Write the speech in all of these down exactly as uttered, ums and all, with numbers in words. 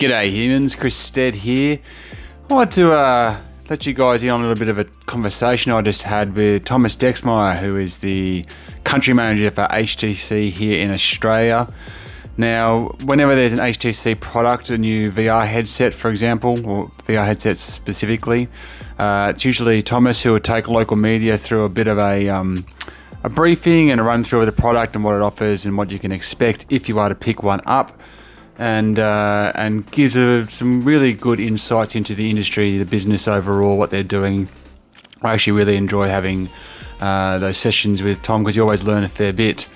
G'day humans, Chris Stead here. I want to uh, let you guys in on a little bit of a conversation I just had with Thomas Dexmeyer, who is the country manager for H T C here in Australia. Now, whenever there's an H T C product, a new V R headset, for example, or V R headsets specifically, uh, it's usually Thomas who will take local media through a bit of a, um, a briefing and a run through of the product and what it offers and what you can expect if you are to pick one up. And, uh, and gives a, some really good insights into the industry, the business overall, what they're doing. I actually really enjoy having uh, those sessions with Tom because you always learn a fair bit.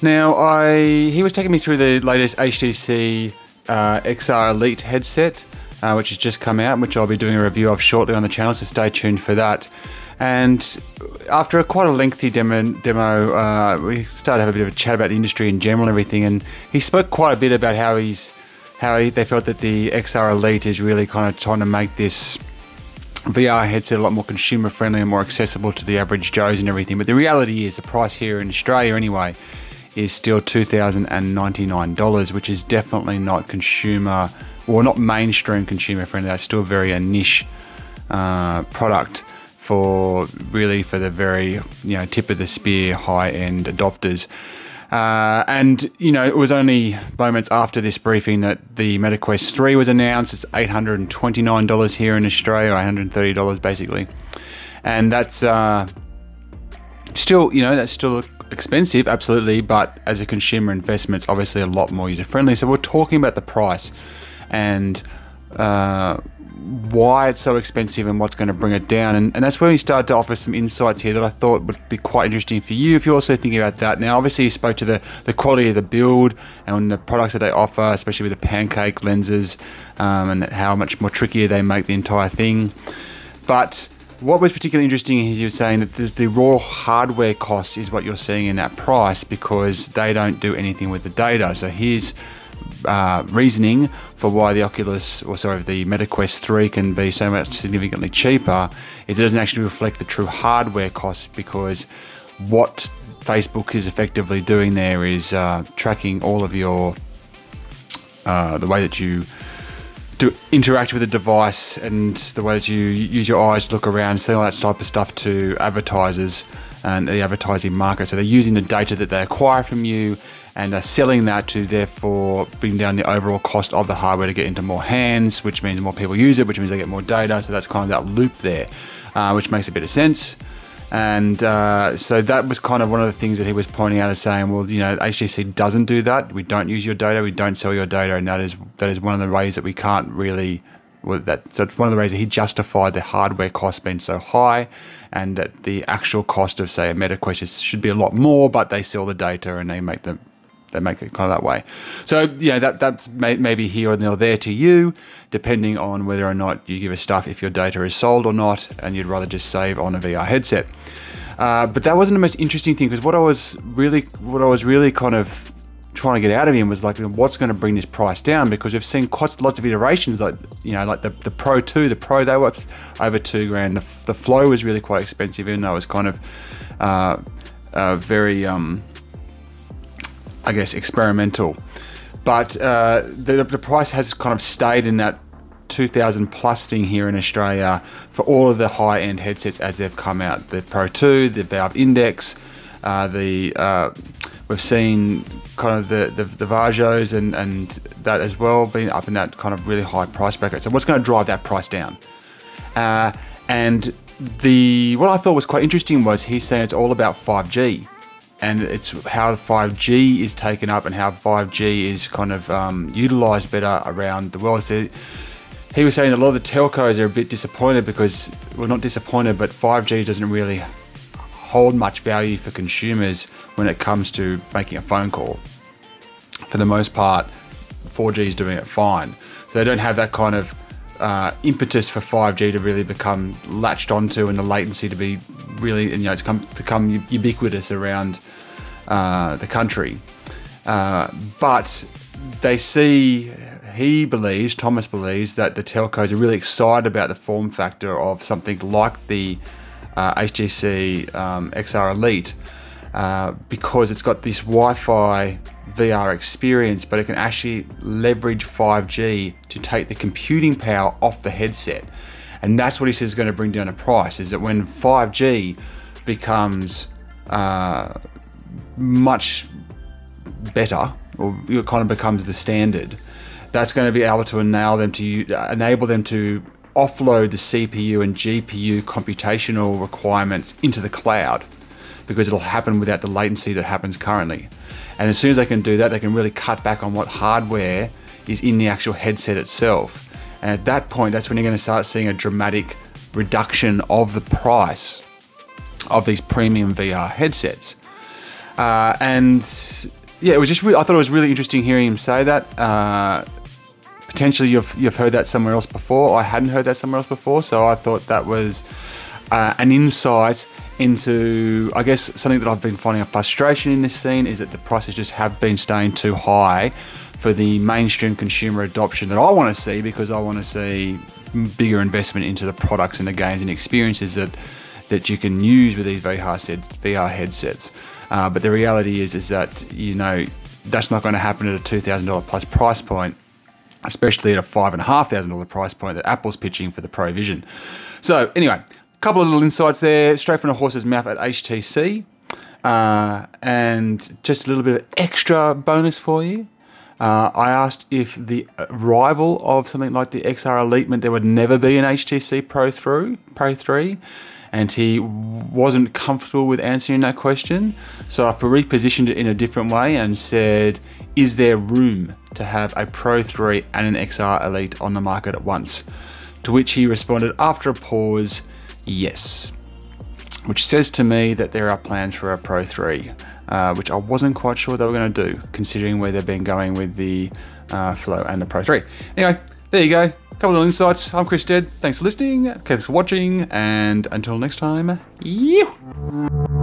Now, I he was taking me through the latest H T C uh, X R Elite headset, uh, which has just come out, which I'll be doing a review of shortly on the channel, so stay tuned for that. And after a quite a lengthy demo, demo uh, we started to have a bit of a chat about the industry in general and everything, and he spoke quite a bit about how he's, how he, they felt that the X R Elite is really kind of trying to make this V R headset a lot more consumer friendly and more accessible to the average Joes and everything. But the reality is the price here in Australia anyway is still two thousand ninety-nine dollars, which is definitely not consumer, or not mainstream consumer friendly. That's still very a niche uh, product. For really for the very, you know, tip of the spear high-end adopters. Uh, and, you know, it was only moments after this briefing that the Meta Quest three was announced. It's eight hundred twenty-nine dollars here in Australia, or one hundred thirty dollars basically. And that's uh, still, you know, that's still expensive, absolutely. But as a consumer investment, it's obviously a lot more user-friendly. So we're talking about the price and uh, why it's so expensive and what's going to bring it down, and, and that's where we started to offer some insights here that I thought would be quite interesting for you if you're also thinking about that. Now obviously you spoke to the, the quality of the build and the products that they offer, especially with the pancake lenses, um, and how much more trickier they make the entire thing. But what was particularly interesting is you were saying that the, the raw hardware cost is what you're seeing in that price because they don't do anything with the data. So here's Uh, reasoning for why the Oculus, or sorry, the Meta Quest three can be so much significantly cheaper is it doesn't actually reflect the true hardware costs, because what Facebook is effectively doing there is uh, tracking all of your uh, the way that you do interact with the device and the way that you use your eyes to look around, see all that type of stuff to advertisers and the advertising market. So they're using the data that they acquire from you and are selling that to therefore bring down the overall cost of the hardware to get into more hands, which means more people use it, which means they get more data. So that's kind of that loop there, uh, which makes a bit of sense. And uh, so that was kind of one of the things that he was pointing out as saying, well, you know, H T C doesn't do that. We don't use your data. We don't sell your data. And that is, that is one of the ways that we can't really, well, that, so it's one of the ways that he justified the hardware cost being so high, and that the actual cost of, say, a Meta Quest should be a lot more, but they sell the data and they make them, they make it kind of that way. So, you know, that, that's may, maybe here or there to you, depending on whether or not you give a stuff if your data is sold or not, and you'd rather just save on a V R headset. Uh, but that wasn't the most interesting thing, because what I was really, what I was really kind of trying to get out of him was like, what's going to bring this price down? Because we've seen cost, lots of iterations, like, you know, like the, the Pro two, the Pro, they were over two grand. The, the Flow was really quite expensive, even though it was kind of uh, uh, very, um, I guess, experimental. But uh, the, the price has kind of stayed in that two thousand plus thing here in Australia for all of the high-end headsets as they've come out. The Pro two, the Valve Index, uh, the uh, we've seen kind of the, the, the Varjos and, and that as well being up in that kind of really high price bracket. So what's going to drive that price down? Uh, and the what I thought was quite interesting was he's saying it's all about five G. And it's how five G is taken up and how five G is kind of um, utilized better around the world. So he was saying that a lot of the telcos are a bit disappointed because, well, not disappointed, but five G doesn't really hold much value for consumers when it comes to making a phone call. For the most part, four G is doing it fine. So they don't have that kind of Uh, impetus for five G to really become latched onto, and the latency to be really, you know, it's come to come ubiquitous around uh, the country. Uh, but they see, he believes, Thomas believes, that the telcos are really excited about the form factor of something like the uh, H T C um, X R Elite, uh, because it's got this Wi-Fi V R experience, but it can actually leverage five G to take the computing power off the headset. And that's what he says is going to bring down the price, is that when five G becomes uh, much better, or it kind of becomes the standard, that's going to be able to enable them to enable them to offload the C P U and G P U computational requirements into the cloud, because it'll happen without the latency that happens currently. And as soon as they can do that, they can really cut back on what hardware is in the actual headset itself. And at that point, that's when you're going to start seeing a dramatic reduction of the price of these premium V R headsets. Uh, and yeah, it was just, I thought it was really interesting hearing him say that. Uh, potentially you've, you've heard that somewhere else before. I hadn't heard that somewhere else before. So I thought that was uh, an insight into, I guess, something that I've been finding a frustration in this scene, is that the prices just have been staying too high for the mainstream consumer adoption that I want to see, because I want to see bigger investment into the products and the games and experiences that that you can use with these V R headsets. Uh, but the reality is, is that, you know, that's not going to happen at a two thousand dollar plus price point, especially at a five thousand five hundred dollar price point that Apple's pitching for the Pro Vision. So anyway, couple of little insights there, straight from the horse's mouth at H T C. Uh, and just a little bit of extra bonus for you. Uh, I asked if the arrival of something like the X R Elite meant there would never be an H T C Pro three, Pro three, and he wasn't comfortable with answering that question. So I repositioned it in a different way and said, is there room to have a Pro three and an X R Elite on the market at once? To which he responded after a pause, yes, which says to me that there are plans for a Pro three, uh, which I wasn't quite sure they were going to do, considering where they've been going with the uh, Flow and the Pro three. Anyway, there you go. A couple of little insights. I'm Chris Stead. Thanks for listening. Thanks for watching. And until next time, yeah.